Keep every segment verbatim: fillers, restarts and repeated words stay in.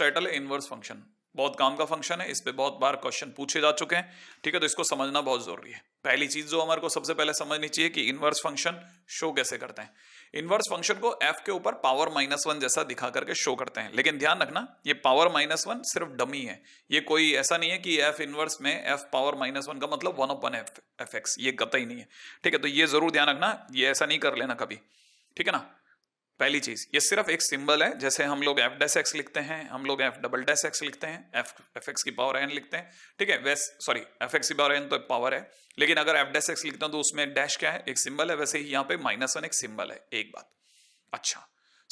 स्ट्रेटल inverse function बहुत काम का फंक्शन है, इस पे बहुत बार क्वेश्चन पूछे जा चुके हैं, ठीक है। तो इसको समझना बहुत जरूरी है। पहली चीज जो हमारे को सबसे पहले समझनी चाहिए कि इनवर्स फंक्शन शो कैसे करते हैं। इनवर्स फंक्शन को एफ के ऊपर पावर माइनस वन जैसा दिखा करके शो करते हैं, लेकिन ध्यान रखना ये पावर माइनस वन सिर्फ डमी है, ये कोई ऐसा नहीं है कि एफ इनवर्स में एफ पावर माइनस वन का मतलब one upon F F X, ये कतई नहीं है, ठीक है। तो ये जरूर ध्यान रखना, ये ऐसा नहीं कर लेना कभी, ठीक है ना। पहली चीज ये सिर्फ एक सिंबल है, जैसे हम लोग एफ डैश एक्स लिखते हैं, हम लोग एफ डबल डैश एक्स लिखते हैं, एफ एफ एक्स की पावर एन लिखते हैं, ठीक है। वैसे सॉरी एफ एक्स की पावर एन तो पावर है, लेकिन अगर एफ डैश एक्स लिखता हूं तो उसमें डैश क्या है, एक सिंबल है, वैसे ही यहाँ पे माइनस वन एक सिंबल है, एक बात। अच्छा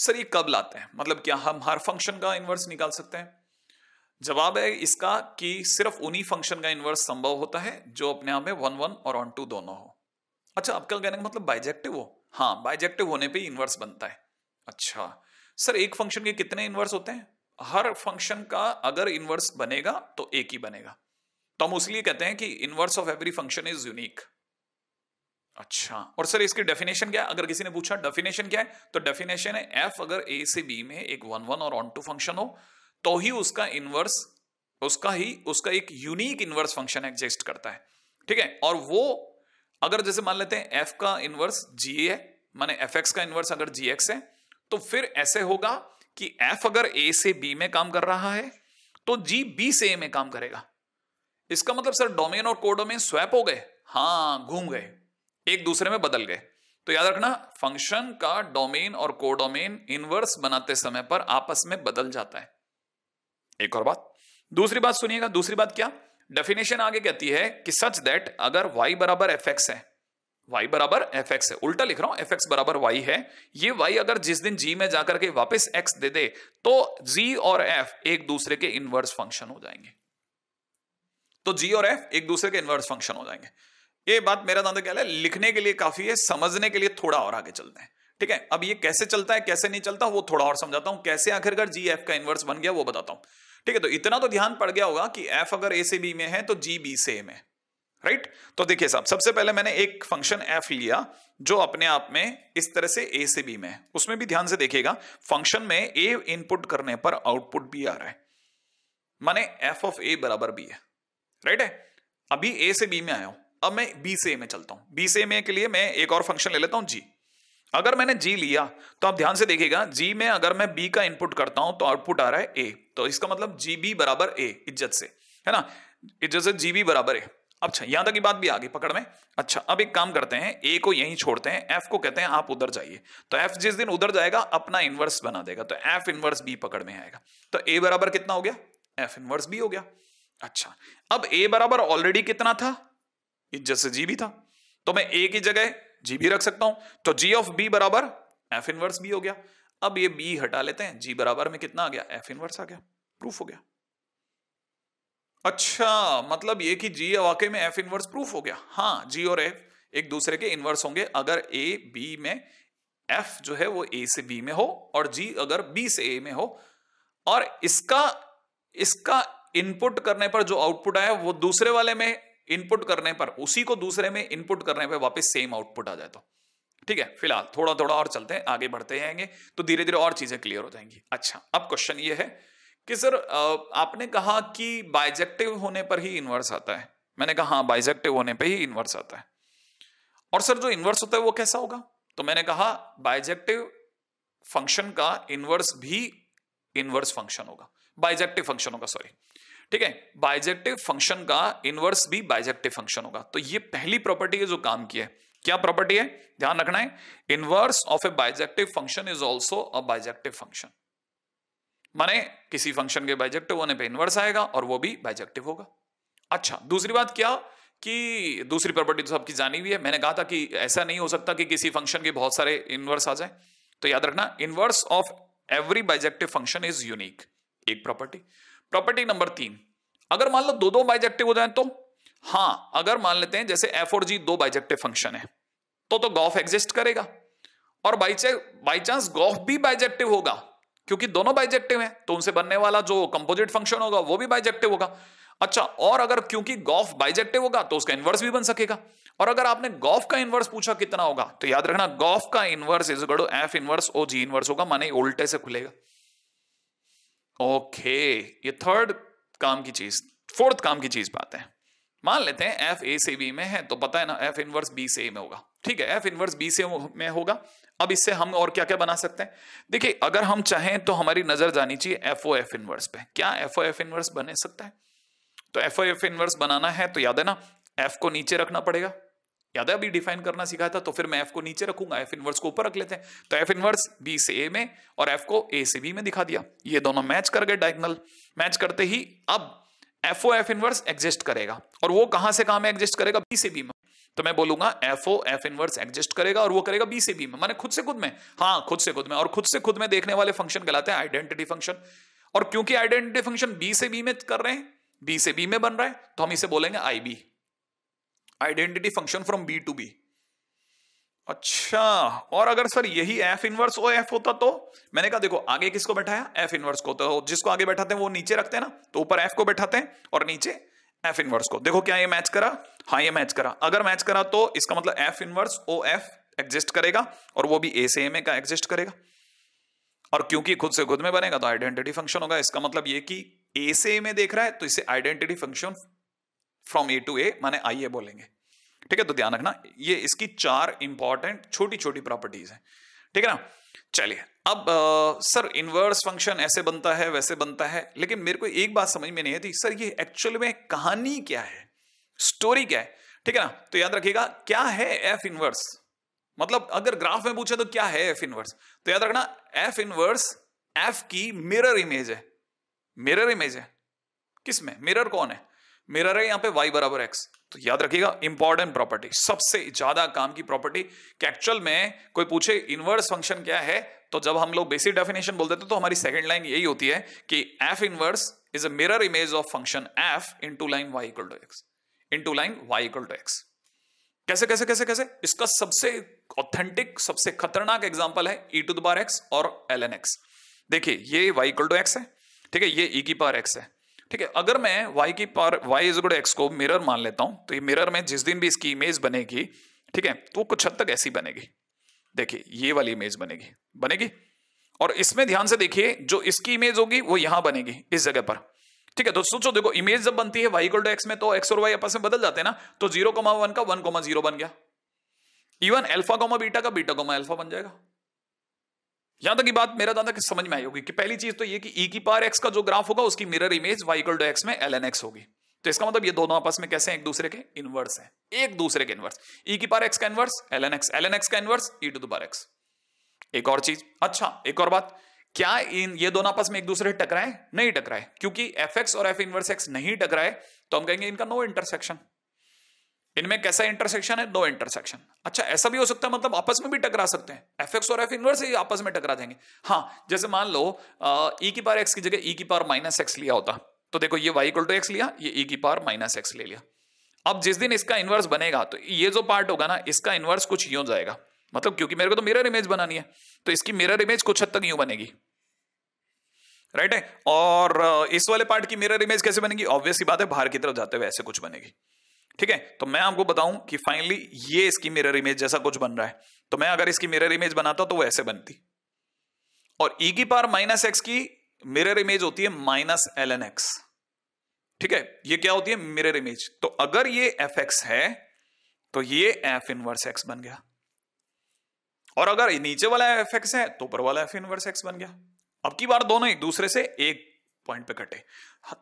सर ये कब लाते हैं, मतलब क्या हम हर फंक्शन का इन्वर्स निकाल सकते हैं? जवाब है इसका कि सिर्फ उन्हीं फंक्शन का इन्वर्स संभव होता है जो अपने आप में वन वन और वन टू दोनों हो। अच्छा आपका कहने का मतलब बाइजेक्टिव हो, हाँ बाइजेक्टिव होने पर इन्वर्स बनता है। अच्छा सर एक फंक्शन के कितने इनवर्स होते हैं? हर फंक्शन का अगर इनवर्स बनेगा तो एक ही बनेगा, तो हम उसलिए कहते हैं कि inverse of every function is unique. अच्छा और सर इसकी डेफिनेशन क्या है? अगर किसी ने पूछा डेफिनेशन क्या है, तो डेफिनेशन है एफ अगर ए से बी में एक वन वन और ऑन टू फंक्शन हो तो ही उसका इनवर्स उसका ही उसका एक यूनिक इनवर्स फंक्शन एग्जिस्ट करता है, ठीक है। और वो अगर जैसे मान लेते हैं एफ का इनवर्स जी ए है, माने एफ एक्स का इनवर्स अगर जी एक्स है, तो फिर ऐसे होगा कि एफ अगर ए से बी में काम कर रहा है तो जी बी से ए में काम करेगा। इसका मतलब सर डोमेन और कोडोमेन स्वैप हो गए, हाँ घूम गए, एक दूसरे में बदल गए। तो याद रखना फंक्शन का डोमेन और कोडोमेन इनवर्स बनाते समय पर आपस में बदल जाता है। एक और बात, दूसरी बात सुनिएगा, दूसरी बात क्या, डेफिनेशन आगे कहती है कि सच दैट अगर वाई बराबर एफ एक्स है, y बराबर एफ एक्स है, उल्टा लिख रहा हूं, एफ एक्स बराबर y है, ये y अगर जिस दिन g में जाकर के वापस x दे दे तो g और f एक दूसरे के इनवर्स फंक्शन हो जाएंगे, तो g और f एक दूसरे के इनवर्स फंक्शन हो जाएंगे। ये बात मेरा दादा कहला है, लिखने के लिए काफी है, समझने के लिए थोड़ा और आगे चलते हैं, ठीक है। अब ये कैसे चलता है कैसे नहीं चलता वो थोड़ा और समझाता हूं, कैसे आखिरकार जी एफ का इनवर्स बन गया वो बताता हूं, ठीक है। तो इतना तो ध्यान पड़ गया होगा कि एफ अगर ए से बी में है तो जी बी से ए में, राइट right? तो देखिए साहब सबसे पहले मैंने एक फंक्शन एफ लिया जो अपने आप में इस तरह से ए से बी में है, उसमें भी ध्यान से देखिएगा फंक्शन में ए इनपुट करने पर आउटपुट भी आ रहा है, माने एफ ऑफ ए बराबर बी है, राइट right? है अभी ए से बी में आया हूं, अब मैं बी से ए में चलता हूं, बी से ए के लिए मैं एक और फंक्शन ले लेता हूं जी। अगर मैंने जी लिया तो आप ध्यान से देखिएगा जी में अगर मैं बी का इनपुट करता हूं तो आउटपुट आ रहा है ए, तो इसका मतलब जी बी बराबर ए, इज्जत से है ना, इज्जत से जी बी बराबर ए। अच्छा यहां तक की बात भी आ गई पकड़ में। अच्छा अब एक काम करते हैं, ए को यहीं छोड़ते हैं, एफ को कहते हैं आप उधर जाइए, तो एफ जिस दिन उधर जाएगा अपना इनवर्स बना देगा, तो एफ इनवर्स बी पकड़ में आएगा, तो ए बराबर कितना हो गया, एफ इनवर्स बी हो गया। अच्छा अब ए बराबर ऑलरेडी कितना था, जैसे जी बी था, तो मैं ए की जगह जी बी रख सकता हूं, तो जी ऑफ बी बराबर एफ इनवर्स बी हो गया। अब ये बी हटा लेते हैं, जी बराबर में कितना आ गया, एफ इनवर्स आ गया, प्रूफ हो गया। अच्छा मतलब ये कि जी वाकई में एफ इनवर्स प्रूफ हो गया, हाँ जी और एफ एक दूसरे के इनवर्स होंगे अगर ए बी में एफ जो है वो ए से बी में हो और जी अगर बी से ए में हो, और इसका इसका इनपुट करने पर जो आउटपुट आया वो दूसरे वाले में इनपुट करने पर उसी को दूसरे में इनपुट करने पर वापस सेम आउटपुट आ जाए, तो ठीक है। फिलहाल थोड़ा थोड़ा और चलते हैं, आगे बढ़ते जाएंगे तो धीरे धीरे और चीजें क्लियर हो जाएंगी। अच्छा अब क्वेश्चन ये है कि सर आपने कहा कि बाइजेक्टिव होने पर ही इनवर्स आता है, मैंने कहा हाँ बाइजेक्टिव होने पर ही इनवर्स आता है, और सर जो इनवर्स होता है वो कैसा होगा, तो मैंने कहा बाइजेक्टिव फंक्शन का इनवर्स भी इनवर्स फंक्शन होगा, बाइजेक्टिव फंक्शन होगा सॉरी, ठीक है। बाइजेक्टिव फंक्शन का इनवर्स भी बाइजेक्टिव फंक्शन होगा, तो ये पहली प्रॉपर्टी है जो काम की है। क्या प्रॉपर्टी है ध्यान रखना है, inverse of a bijective function is also a bijective function, माने किसी फंक्शन के बाइजेक्टिव होने पे इनवर्स आएगा और वो भी बाइजेक्टिव होगा। अच्छा दूसरी बात क्या कि दूसरी प्रॉपर्टी तो सबकी जानी हुई है, मैंने कहा था कि ऐसा नहीं हो सकता कि किसी फंक्शन के बहुत सारे इनवर्स आ जाए, तो याद रखना inverse of every bijective function is unique, एक प्रॉपर्टी। प्रॉपर्टी नंबर तीन, अगर मान लो दो दो बाइजेक्टिव हो जाए तो, हाँ अगर मान लेते हैं जैसे एफ और जी दो बाइजेक्टिव फंक्शन है तो, तो गॉफ एग्जिस्ट करेगा, और बाई चांस गॉफ भी बाइजेक्टिव होगा क्योंकि दोनों बाइजेक्टिव हैं, तो उनसे बनने वाला जो कंपोजिट फंक्शन होगा वो भी बाइजेक्टिव होगा। अच्छा और अगर क्योंकि गॉफ बाइजेक्टिव होगा तो उसका इनवर्स भी बन सकेगा, और अगर आपने गॉफ का इनवर्स पूछा कितना होगा तो याद रखना गॉफ का inverse is equal to F inverse O G inverse होगा, माने उल्टे से खुलेगा। ओके, ये थर्ड काम की चीज, फोर्थ काम की चीज बात है। मान लेते हैं एफ ए से बी में है, तो पता है ना एफ इनवर्स बी से ए में होगा, ठीक है, एफ इनवर्स बी से में होगा। अब इससे हम और क्या क्या बना सकते हैं? देखिए अगर हम चाहें तो हमारी नजर जानी चाहिए एफ ओ एफ इनवर्स पे। क्या एफ ओ एफ इनवर्स बने सकता है? तो एफ ओ एफ इनवर्स बनाना है तो याद है ना एफ को नीचे रखना पड़ेगा, याद है अभी डिफाइन करना सीखा था, तो फिर मैं एफ को नीचे रखूंगा, एफ इनवर्स को ऊपर रख लेते हैं। तो एफ इनवर्स बी से ए में और एफ को ए से बी में दिखा दिया, ये दोनों मैच कर गए डायगोनल। मैच करते ही अब F O F inverse exist करेगा, और वो कहां से कहां में एग्जिस्ट करेगा? बी से बी में। तो मैं बोलूंगा F O F inverse exist करेगा और वो करेगा बी से बी में, माने खुद से खुद में, हाँ खुद से खुद में। और खुद से खुद में देखने वाले फंक्शन कहलाते हैं आइडेंटिटी फंक्शन, और क्योंकि आइडेंटिटी फंक्शन बी से बी में कर रहे हैं, बी से बी में बन रहा है, तो हम इसे बोलेंगे I B, identity function from B to B. अच्छा, और अगर सर यही एफ इनवर्स ओ एफ होता तो? मैंने कहा देखो आगे किसको बैठाया, एफ इनवर्स को, तो जिसको आगे बैठाते हैं वो नीचे रखते हैं ना, तो ऊपर एफ को बैठाते हैं और नीचे एफ इनवर्स को। देखो क्या ये मैच करा? हाँ ये मैच करा। अगर मैच करा तो इसका मतलब F inverse O F exist करेगा और वो भी ए से ए में का एग्जिस्ट करेगा, और क्योंकि खुद से खुद में बनेगा तो आइडेंटिटी फंक्शन होगा। इसका मतलब ये कि ए से ए में देख रहा है तो इसे identity function from A to ए माने आई ए बोलेंगे, ठीक है। तो ध्यान रखना ये इसकी चार इंपॉर्टेंट छोटी छोटी प्रॉपर्टीज हैं, ठीक है ना। चलिए अब आ, सर इनवर्स फंक्शन ऐसे बनता है वैसे बनता है, लेकिन मेरे को एक बात समझ में नहीं आती सर ये एक्चुअल में कहानी क्या है, स्टोरी क्या है, ठीक है ना। तो याद रखिएगा क्या है एफ इनवर्स, मतलब अगर ग्राफ में पूछे तो क्या है एफ इनवर्स, तो याद रखना एफ इनवर्स एफ की मिरर इमेज है। मिरर इमेज है किसमें? मिरर कौन है? मिरर है यहां पे y बराबर x। तो याद रखिएगा इंपॉर्टेंट प्रॉपर्टी, सबसे ज्यादा काम की प्रॉपर्टी, कि एक्चुअल में कोई पूछे इनवर्स फंक्शन क्या है, तो जब हम लोग बेसिक डेफिनेशन बोलते थे तो हमारी सेकंड लाइन यही होती है कि f inverse is a mirror image of function f into line y equal to x, into line y equal to x। कैसे कैसे कैसे कैसे? इसका सबसे ऑथेंटिक सबसे खतरनाक एग्जाम्पल है e to the power x और ln x। देखिए ये y इक्वल टू x है, ठीक है, ये e की पावर x है, ठीक है। अगर मैं y की power y is equal to x को मिरर मान लेता हूं तो ये मिरर में जिस दिन भी इसकी इमेज बनेगी, ठीक है, तो कुछ हद तक ऐसी बनेगी। देखिए ये वाली इमेज बनेगी बनेगी और इसमें ध्यान से देखिए जो इसकी इमेज होगी वो यहां बनेगी इस जगह पर, ठीक है। तो सोचो देखो इमेज जब बनती है y इक्वल टू x में तो x और y आपस में बदल जाते हैं ना, तो जीरो कोमा वन का वन कोमा जीरो बन गया, इवन अल्फा कोमा बीटा का बीटा कोमा अल्फा बन जाएगा। यहां तक की बात मेरा दादा कि समझ में आई होगी कि पहली चीज तो ये कि e की पावर x का जो ग्राफ होगा उसकी mirror image y equal to x में ln x होगी, तो इसका मतलब ये दोनों आपस में कैसे हैं? एक दूसरे के इनवर्स हैं, एक दूसरे के इनवर्स। e की पावर x का inverse ln x, ln x का inverse e to the power x। एक और चीज, अच्छा एक और बात, क्या इन ये दोनों आपस में एक दूसरे टकराए? नहीं टकराए, क्योंकि fx और f इनवर्स x नहीं टकराए तो हम कहेंगे इनका नो इंटरसेक्शन। इनमें कैसा इंटरसेक्शन है? No intersection. अच्छा ऐसा भी हो सकता है, मतलब आपस में भी टकरा सकते हैं, fx और f इनवर्स ही आपस में टकरा जाएंगे। हाँ जैसे मान लो e की पावर x की जगह e की पावर माइनस एक्स लिया होता तो देखो ये y इक्वल टू x लिया, ये e की पावर माइनस एक्स ले लिया। अब जिस दिन इसका इनवर्स बनेगा तो ये जो पार्ट होगा ना इसका इनवर्स कुछ यूं जाएगा, मतलब क्योंकि मेरे को तो मिरर इमेज बनानी है तो इसकी मिरर इमेज कुछ हद तक यूं बनेगी, राइट है। और इस वाले पार्ट की मिरर इमेज कैसे बनेगी? ऑब्वियसली बात है बाहर की तरफ जाते हुए ऐसे कुछ बनेगी, ठीक है। तो मैं आपको बताऊं कि फाइनली ये इसकी मिरर इमेज जैसा कुछ बन रहा है, तो मैं अगर इसकी मिरर इमेज बनाता तो वो ऐसे बनती, और e की पावर माइनस एक्स की मिरर इमेज होती है माइनस एल एन एक्स, ठीक है, ये क्या होती है? Mirror image. तो अगर ये एफ एक्स है तो ये एफ इनवर्स एक्स बन गया, और अगर नीचे वाला एफ एक्स है तो ऊपर वाला एफ इनवर्स एक्स बन गया। अब की बार दोनों एक दूसरे से एक पॉइंट पे कटे,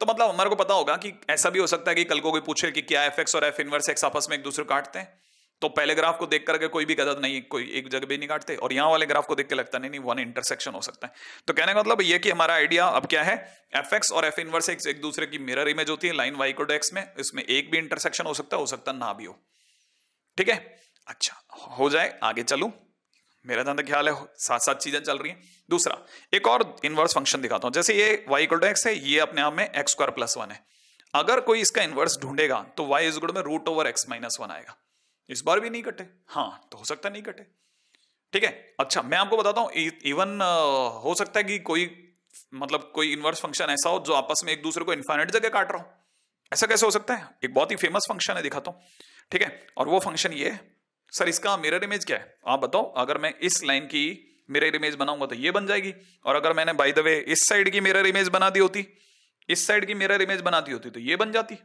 तो मतलब हमारे को पता होगा कि ऐसा भी हो सकता है कि कल को कोई पूछे कि क्या एफ एक्स और एफ इनवर्स एक्स आपस में एक दूसरे को काटते हैं, तो पहले ग्राफ को देख करके कोई भी गलत नहीं, कोई एक जगह भी नहीं काटते, और यहाँ वाले ग्राफ को देख के लगता नहीं नहीं वन इंटरसेक्शन हो सकता है। तो कहने का मतलब ये कि हमारा आइडिया अब क्या है, एफ एक्स और एफ इनवर्स एक्स एक दूसरे की मिरर इमेज होती है line y equal to x में, इसमें एक भी इंटरसेक्शन हो सकता है, हो सकता ना भी हो, ठीक है। अच्छा हो जाए आगे चलूं, मेरा ध्यान ख्याल है सात सात चीजें चल रही हैं। दूसरा एक और इनवर्स फंक्शन दिखाता हूं, जैसे ये y इक्वल टू x है, ये अपने आप में एक्स स्क्वायर प्लस वन है, अगर कोई इसका इनवर्स ढूंढेगा तो y इज इक्वल टू में root over x minus one आएगा। इस बार भी नहीं कटे, हाँ तो हो सकता नहीं कटे, ठीक है। अच्छा मैं आपको बताता हूं इवन हो सकता है कि कोई मतलब कोई इनवर्स फंक्शन ऐसा हो जो आपस में एक दूसरे को इन्फाइनाइट जगह काट रहा हो, ऐसा कैसे हो सकता है? एक बहुत ही फेमस फंक्शन है, दिखाता हूं, ठीक है। और वो फंक्शन ये है, सर इसका मिरर इमेज क्या है आप बताओ, अगर मैं इस लाइन की मिरर इमेज बनाऊंगा तो ये बन जाएगी। और अगर मैंने बाय द वे इस साइड की मिरर इमेज बना दी होती, इस साइड की मिरर इमेज बना दी होती तो ये बन जाती।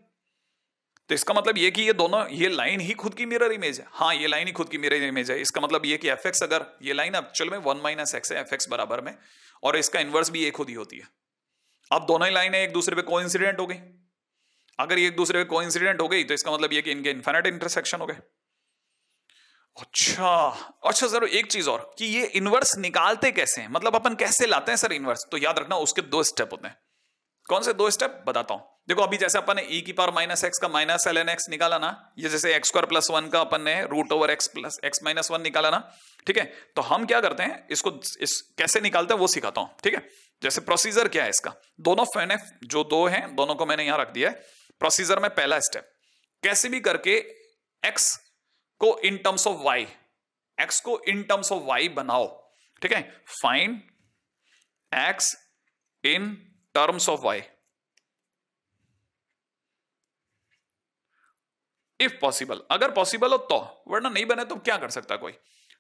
तो इसका मतलब ये कि ये दोनों, ये लाइन ही खुद की मिरर इमेज है। हाँ, ये लाइन ही खुद की मिरर इमेज है। इसका मतलब ये कि एफ एक्स, अगर ये लाइन एक्चुअल में वन माइनस एक्स है, एफ एक्स बराबर में, और इसका इन्वर्स भी ये खुद ही होती है। अब दोनों ही लाइनें एक दूसरे पे कोइंसिडेंट हो गई। अगर ये एक दूसरे पे कोइंसिडेंट हो गई तो इसका मतलब ये कि इनके इनफिनिट इंटरसेक्शन हो गए। अच्छा अच्छा सर, एक चीज और कि ये इनवर्स निकालते कैसे हैं, मतलब अपन कैसे लाते हैं सर इनवर्स? तो याद रखना उसके दो स्टेप होते हैं। कौन से दो स्टेप? बताता हूं। देखो अभी जैसे अपन ने e की पावर माइनस एक्स का माइनस एल एन एक्स निकाला ना, ये जैसे एक्स स्क्वायर प्लस वन का अपन ने root over x plus x minus one निकाला ना, ठीक है। तो हम क्या करते हैं, इसको इस, कैसे निकालते हैं वो सिखाता हूं, ठीक है। जैसे प्रोसीजर क्या है इसका, दोनों फैन जो दो हैं दोनों को मैंने यहां रख दिया है। प्रोसीजर में पहला स्टेप, कैसे भी करके एक्स को in terms of y, x को इन टर्म्स ऑफ वाई बनाओ, ठीक है। Find x in terms of y if possible, अगर पॉसिबल हो तो, वरना नहीं बने तो क्या कर सकता कोई,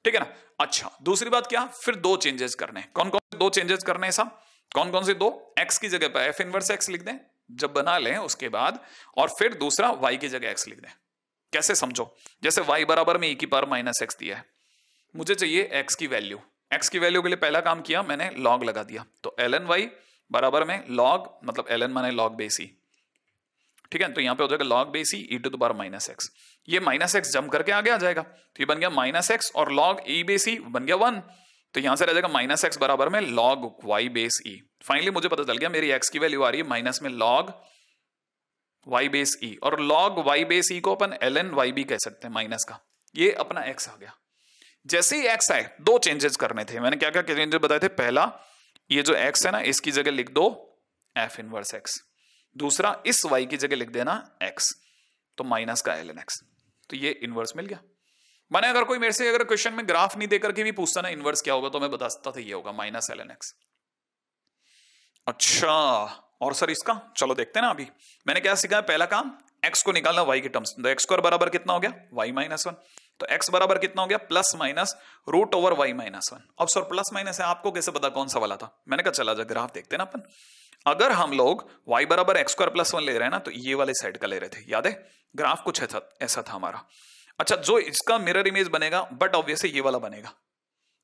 ठीक है ना। अच्छा, दूसरी बात क्या, फिर दो चेंजेस करने। कौन कौन से दो चेंजेस करने हैं साहब? कौन कौन से दो? एक्स की जगह पर एफ इनवर्स एक्स लिख दें जब बना लें उसके बाद, और फिर दूसरा वाई की जगह एक्स लिख दें। कैसे समझो, जैसे वाई बराबर में ई की पावर माइनस एक्स दिया है, मुझे चाहिए एक्स की वैल्यू। एक्स की वैल्यू के लिए पहला काम किया मैंने, लॉग लगा दिया। तो एल एन वाई बराबर में लॉग, मतलब एल एन माने लॉग बेस ई, ठीक है। तो यहाँ पे हो जाएगा log base e e to the power minus x, ये माइनस एक्स जम करके आगे आ जाएगा, तो ये बन गया माइनस एक्स, और लॉग ई बेस ई बन गया वन, तो यहाँ से रह जाएगा माइनस एक्स बराबर में log y base e. Finally मुझे पता चल गया मेरी एक्स की वैल्यू आ रही है माइनस में लॉग y बेस e, और log y बेस e को अपन ln y भी कह सकते हैं माइनस का। ये अपना x आ गया। जैसे ही x आए दो चेंजेस करने थे, मैंने क्या क्या चेंजेस बताए थे? पहला, ये जो x है ना इसकी जगह लिख दो f इनवर्स x, दूसरा इस y की जगह लिख देना x, तो माइनस का ln x, तो ये इनवर्स मिल गया। माने अगर कोई मेरे से अगर क्वेश्चन में ग्राफ नहीं देकर के भी पूछता ना इनवर्स क्या होगा, तो मैं बता सकता था ये होगा माइनस ln x। अच्छा, और सर इसका चलो देखते हैं ना। अभी मैंने क्या सिखाया, पहला काम x को निकालना y के टर्म्स। तो एक्स स्क्वायर बराबर कितना हो गया y माइनस वन, तो x बराबर कितना हो गया plus minus root over y minus one. अब सर प्लस माइनस है, आपको कैसे पता कौन सा वाला था? मैंने कहा चला जा ग्राफ देखते हैं ना अपन। अगर हम लोग y बराबर एक्स स्क्वायर प्लस वन ले रहे हैं ना, तो ये वाले साइड का ले रहे थे, याद है? ग्राफ कुछ ऐसा ऐसा था हमारा। अच्छा, जो इसका मिरर इमेज बनेगा, बट ऑब्वियसली ये वाला बनेगा,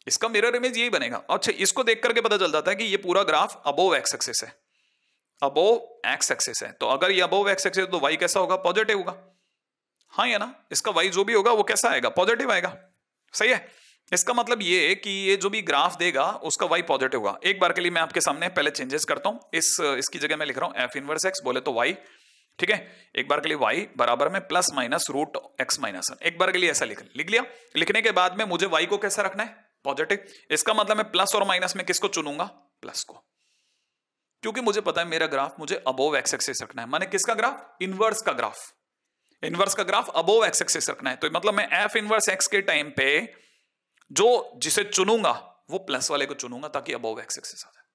इसका मिरर इमेज यही बनेगा। अच्छा, इसको देख करके पता चल जाता है कि ये पूरा ग्राफ अबोव एक्स एक्सिस है, अबोव एक्स एक्सिस है। तो अगर ये अबोव एक्स एक्सिस है तो वाई कैसा होगा? पॉजिटिव होगा, हाँ या ना? इसका वाई जो भी होगा वो कैसा आएगा? पॉजिटिव आएगा, सही है। इसका मतलब ये कि ये जो भी ग्राफ देगा उसका वाई पॉजिटिव होगा। एक बार के लिए मैं आपके सामने पहले चेंजेस करता हूं, इस इसकी जगह मैं लिख रहा हूं एफ इनवर्स एक्स, बोले तो वाई, ठीक है। एक बार के लिए वाई बराबर में plus minus root x minus one, एक बार के लिए ऐसा लिख लिख लिया। लिखने के बाद में मुझे वाई को कैसा रखना है? पॉजिटिव। इसका मतलब मैं प्लस और माइनस में किसको चुनूंगा? प्लस को, क्योंकि मुझे पता है मेरा ग्राफ मुझे अबोव एक्स एक्सिस रखना है। माने किसका ग्राफ? इनवर्स का ग्राफ। इनवर्स का ग्राफ अबोव एक्स एक्सिस रखना है, तो मतलब मैं एफ इनवर्स एक्स के टाइम पे जो जिसे चुनूंगा वो प्लस वाले को चुनूंगा ताकि अबोव एक्स एक्सिस आ जाए।